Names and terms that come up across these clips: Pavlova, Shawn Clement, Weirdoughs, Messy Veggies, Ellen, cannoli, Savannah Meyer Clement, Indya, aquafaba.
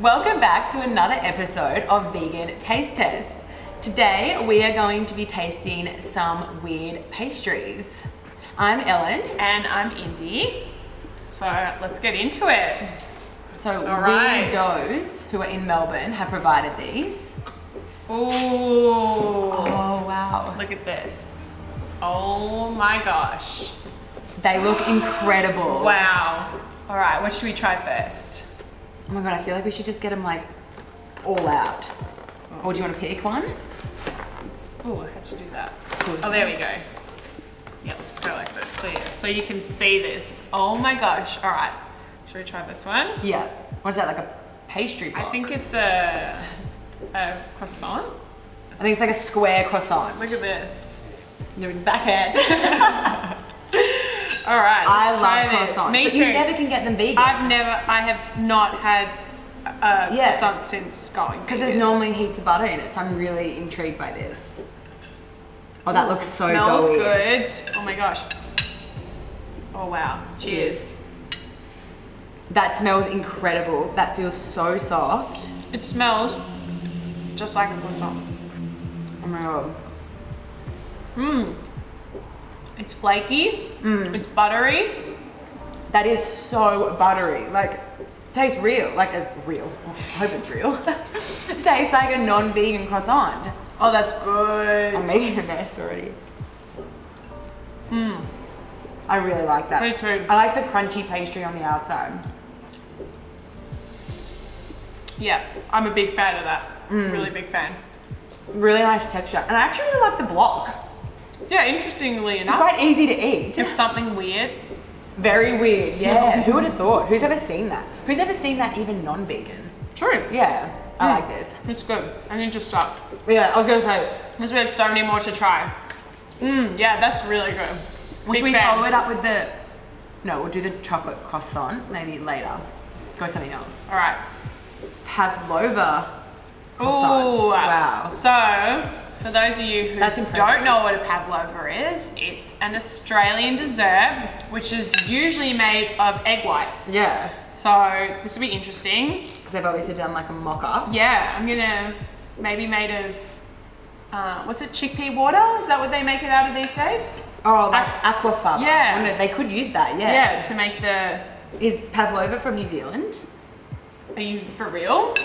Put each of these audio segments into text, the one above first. Welcome back to another episode of Vegan Taste Test. Today we are going to be tasting some weird pastries. I'm Ellen. And I'm Indy. So let's get into it. So Weirdoughs, who are in Melbourne, have provided these. Ooh. Oh wow. Look at this. Oh my gosh. They look incredible. Wow. All right, what should we try first? Oh my God, I feel like we should just get them like all out. Or do you want to pick one? Oh, how'd you do that? Oh, there we go. Yeah, let's go like this. So yeah, so you can see this. Oh my gosh. All right, should we try this one? Yeah. What is that, like a pastry block? I think it's a croissant. I think it's like a square croissant. Look at this. You're in backhand. All right, let's try this. Me too. You never can get them vegan. I have not had croissant since going. Because there's normally heaps of butter in it, so I'm really intrigued by this. Oh, that looks so doughy. Smells good. Oh my gosh. Oh wow. Cheers. That smells incredible. That feels so soft. It smells just like a croissant. Oh my God. Mmm. It's flaky, it's buttery. That is so buttery. Like, tastes real, like as real. I hope it's real. Tastes like a non-vegan croissant. Oh, that's good. I'm making a mess already. Mmm. I really like that. Me too. I like the crunchy pastry on the outside. Yeah, I'm a big fan of that. Really big fan. Really nice texture. And I actually really like the block. Yeah, interestingly enough. It's quite easy to eat. It's something weird. Very weird, yeah. Who would have thought? Who's ever seen that? Who's ever seen that even non-vegan? True. Yeah, I like this. It's good. I need to stop. Yeah, I was going to say. Because we have so many more to try. Mmm, yeah, that's really good. Well, should we follow it up with the... No, we'll do the chocolate croissant maybe later. Go something else. All right. Pavlova croissant. Ooh, wow. So... For those of you who don't know what a pavlova is, it's an Australian dessert which is usually made of egg whites. Yeah. So this will be interesting. Because they've obviously done like a mock-up. Yeah, I'm gonna maybe made of, what's it, chickpea water? Is that what they make it out of these days? Oh, like aquafaba. Yeah. I mean, they could use that, yeah. Yeah, to make the... Is pavlova from New Zealand? Are you for real?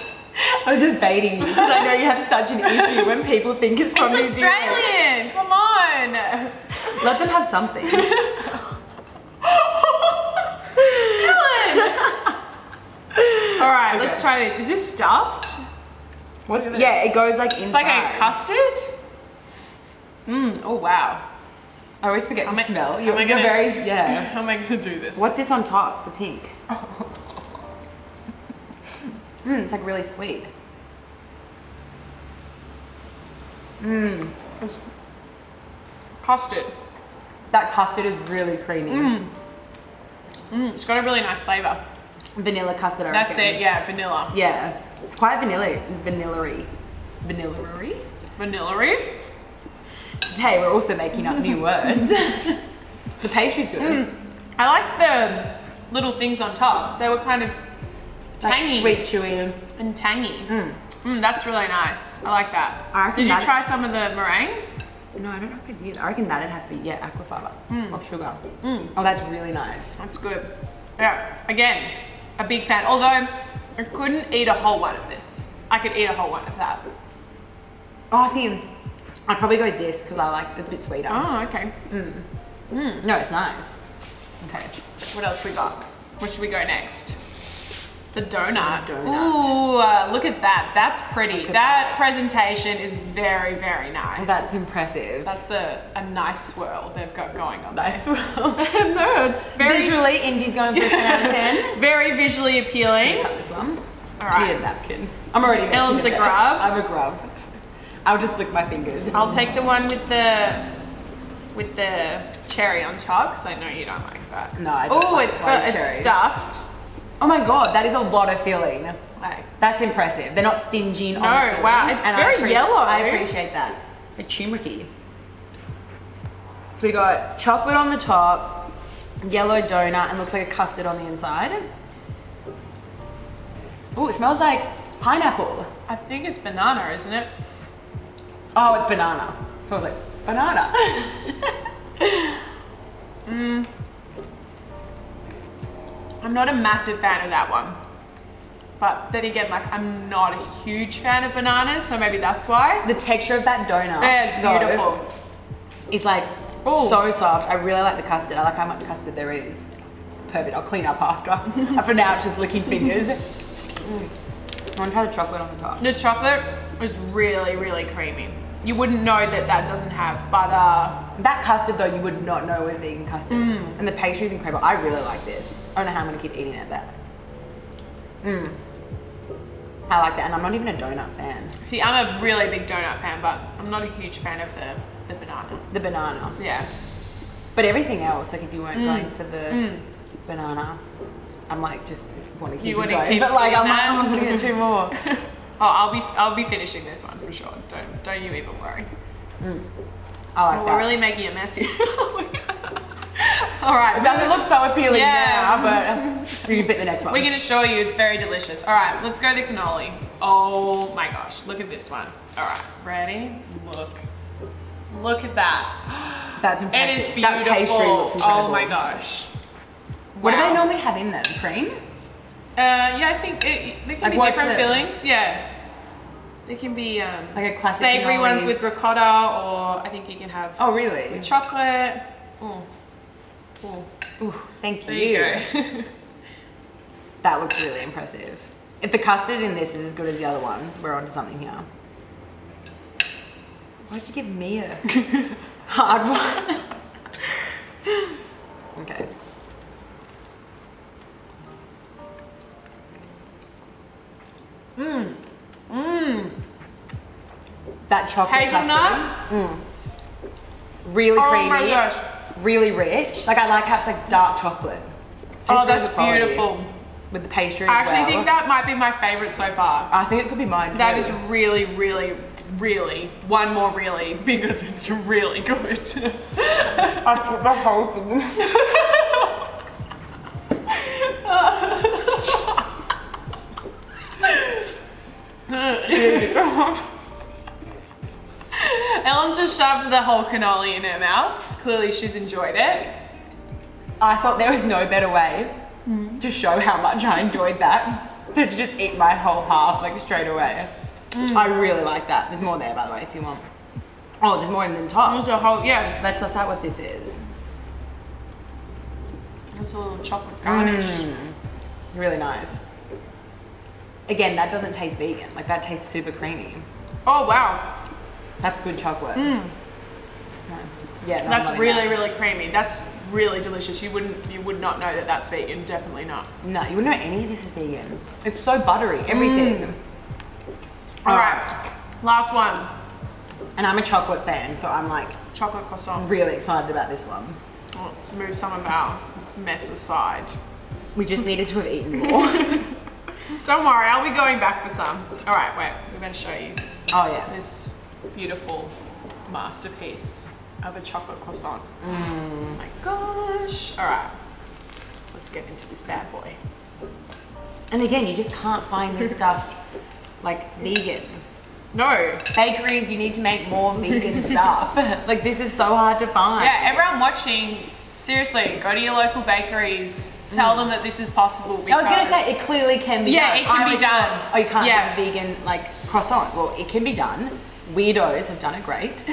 I was just baiting you because I know you have such an issue when people think it's from New Zealand. It's Australian! Come on! Let them have something. Ellen! Alright, okay. Let's try this. Is this stuffed? What is this? Yeah, it goes like inside. It's like a custard? Mmm, oh wow. I always forget to smell. How am I going to do this? What's this on top? The pink. Oh. It's like really sweet. It's custard. That custard is really creamy. It's got a really nice flavour. Vanilla custard, I reckon. That's it, yeah, vanilla. Yeah. It's quite vanilla-y. Vanilla-y? Vanilla-y? Today we're also making up new words. The pastry's good. I like the little things on top. They were kind of tangy. Like sweet, chewy. And tangy. That's really nice. I like that. Did you try some of the meringue? No, I don't know if I did. I reckon that'd have to be, yeah, aquafaba. Or sugar. Oh, that's really nice. That's good. Yeah, again, a big fan. Although, I couldn't eat a whole one of this. I could eat a whole one of that. Oh, see, I'd probably go with this because I like it a bit sweeter. Oh, okay. No, it's nice. Okay, what else we got? Where should we go next? The donut. Ooh, look at that. That's pretty. That presentation is very, very nice. Well, that's impressive. That's a nice swirl they've got going on. Nice swirl. No, it's very... Visually, Indy's going for a 10 out of 10. Very visually appealing. Cut this one. All right. I need a napkin. I'm already making Ellen's a grub. I'm a grub. I'll just lick my fingers. I'll take the one with the cherry on top because I know you don't like that. No, I don't. Oh, like it's stuffed. Oh my God, that is a lot of filling. Like, that's impressive. They're not stinging on the filling. Wow, it's very yellow. I appreciate that. A turmeric-y. So we got chocolate on the top, yellow donut, and looks like a custard on the inside. Ooh, it smells like pineapple. I think it's banana, isn't it? Oh, it's banana. It smells like banana. I'm not a massive fan of that one. But then again, like, I'm not a huge fan of bananas, so maybe that's why. The texture of that donut. Yeah, it's beautiful. It's like so soft. I really like the custard. I like how much custard there is. Perfect, I'll clean up after. For now, it's just licking fingers. I want to try the chocolate on the top. The chocolate is really, really creamy. You wouldn't know that that doesn't have butter. That custard though, you would not know is vegan custard. And the pastry is incredible. I really like this. I don't know how I'm gonna keep eating it, but. I like that, and I'm not even a donut fan. See, I'm a really big donut fan, but I'm not a huge fan of the banana. The banana. Yeah. But everything else, like if you weren't going for the banana, I'm like, just want to keep it going. But like, I'm like, oh, I'm gonna get two more. Oh, I'll be finishing this one for sure. Don't you even worry. I like that. We're really making it messy. All right. It doesn't look so appealing now, but you can pick the next one. We're going to show you. It's very delicious. All right, let's go to cannoli. Oh my gosh, look at this one. All right, ready? Look at that. That's impressive. It is beautiful. That pastry looks incredible. Oh my gosh. Wow. What do they normally have in them? Cream? Yeah, I think they can be different fillings. Yeah. They can be like a classic savory ones with ricotta, or I think you can have with chocolate. Oh. Cool. Ooh, thank you. There you go. That looks really impressive. If the custard in this is as good as the other ones, we're onto something here. Why'd you give me a hard one? Okay. That chocolate hazelnut custard. Really creamy. My gosh. Really rich. Like, I like how it's like dark chocolate. Oh, that's beautiful. With the pastry as well. I actually think that might be my favorite so far. I think it could be mine too. That is really, really, really, one more really, because it's really good. I put the whole thing. Ellen's just shoved the whole cannoli in her mouth. Clearly she's enjoyed it. I thought there was no better way to show how much I enjoyed that than to just eat my whole half like straight away. I really like that. There's more there, by the way, if you want. Oh, there's more in the top. There's a whole, Let's suss out what this is. It's a little chocolate garnish. Really nice. Again, that doesn't taste vegan. Like, that tastes super creamy. Oh, wow. That's good chocolate. Yeah, no, that's really, really creamy. That's really delicious. You would not know that that's vegan. Definitely not. No, you wouldn't know any of this is vegan. It's so buttery, everything. All right, last one. And I'm a chocolate fan, so I'm like chocolate croissant. Really excited about this one. Well, let's move some of our mess aside. We just needed to have eaten more. Don't worry, I'll be going back for some. All right, wait. We're going to show you. Oh yeah, this beautiful masterpiece of a chocolate croissant. Oh my gosh. All right, let's get into this bad boy. And again, you just can't find this stuff like vegan. No. Bakeries, you need to make more vegan stuff. Like, this is so hard to find. Yeah, everyone watching, seriously, go to your local bakeries. Tell them that this is possible. Because I was going to say, it clearly can be done. Yeah, it can be done. Oh, you can't have a vegan like croissant. Well, it can be done. Weirdoughs have done it great.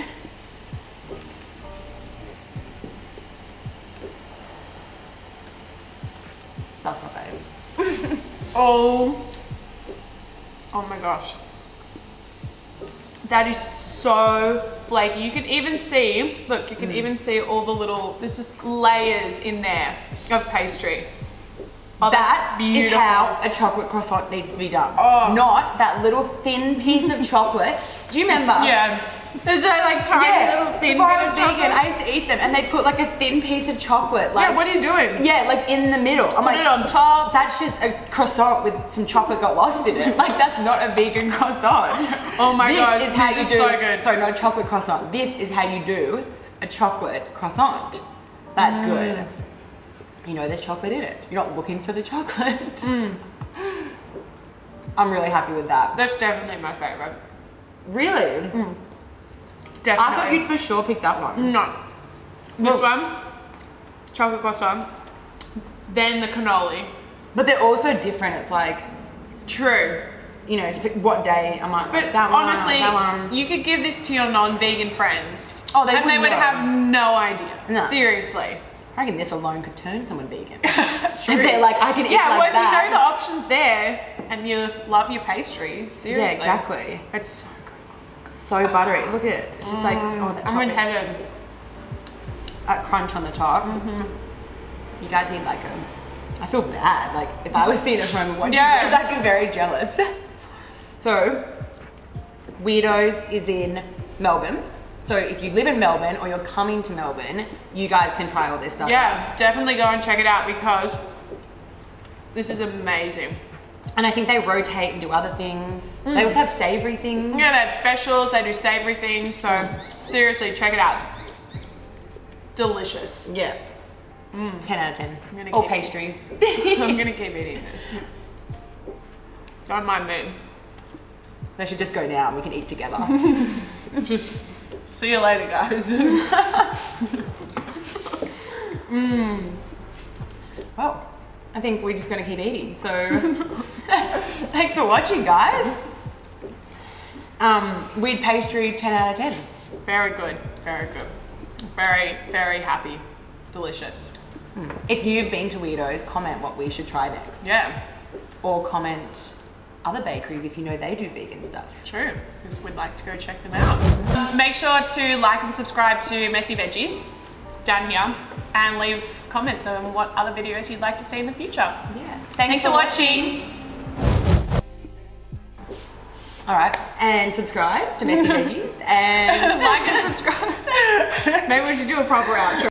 That's my fave. Oh my gosh. That is so flaky. You can even see, look, you can even see all the little, there's just layers in there of pastry. Oh, that is how a chocolate croissant needs to be done. Oh. Not that little thin piece of chocolate. Do you remember? Yeah. There's like tiny little thin. Before I was vegan, I used to eat them, and they put like a thin piece of chocolate. Like, yeah, what are you doing? Yeah, like in the middle. I'm like, put it on top. That's just a croissant with some chocolate got lost in it. Like, that's not a vegan croissant. Oh my gosh, this is so good. Sorry, not a chocolate croissant. This is how you do a chocolate croissant. That's good. You know there's chocolate in it. You're not looking for the chocolate. I'm really happy with that. That's definitely my favorite. Really? Mm. Definitely. I thought you'd for sure pick that one. No. This one, chocolate croissant, then the cannoli. But they're all so different. It's like... True. You know, to pick what day I might like, but that one, honestly, that one. You could give this to your non-vegan friends. Oh, they would have no idea. No. Seriously. I reckon this alone could turn someone vegan. True. If they're like, I can eat like that. Yeah, well, if you know the options there and you love your pastries, seriously. Yeah, exactly. It's so good. So buttery. Look at it. It's just like, oh, the top. I'm in heaven. That crunch on the top. Mm-hmm. You guys need like a... I feel bad. Like, if I was sitting at home and watching this, I'd be very jealous. So, Weirdoughs is in Melbourne. So if you live in Melbourne or you're coming to Melbourne, you guys can try all this stuff. Yeah, definitely go and check it out because this is amazing. And I think they rotate and do other things. Mm. They also have savory things. Yeah, they have specials, they do savory things. So seriously, check it out. Delicious. Yeah. Mm. 10 out of 10. All pastries. I'm going to keep eating this. Don't mind me. They should just go now and we can eat together. Just see you later, guys. Well, I think we're just going to keep eating. So thanks for watching, guys. Weird pastry, 10 out of 10. Very good. Very good. Very, very happy. Delicious. If you've been to Weirdoughs, comment what we should try next. Yeah. Or comment other bakeries if you know they do vegan stuff. True, because we'd like to go check them out. Make sure to like and subscribe to Messy Veggies down here and leave comments on what other videos you'd like to see in the future. Yeah. Thanks for watching. All right, and subscribe to Messy Veggies and like and subscribe. Maybe we should do a proper outro.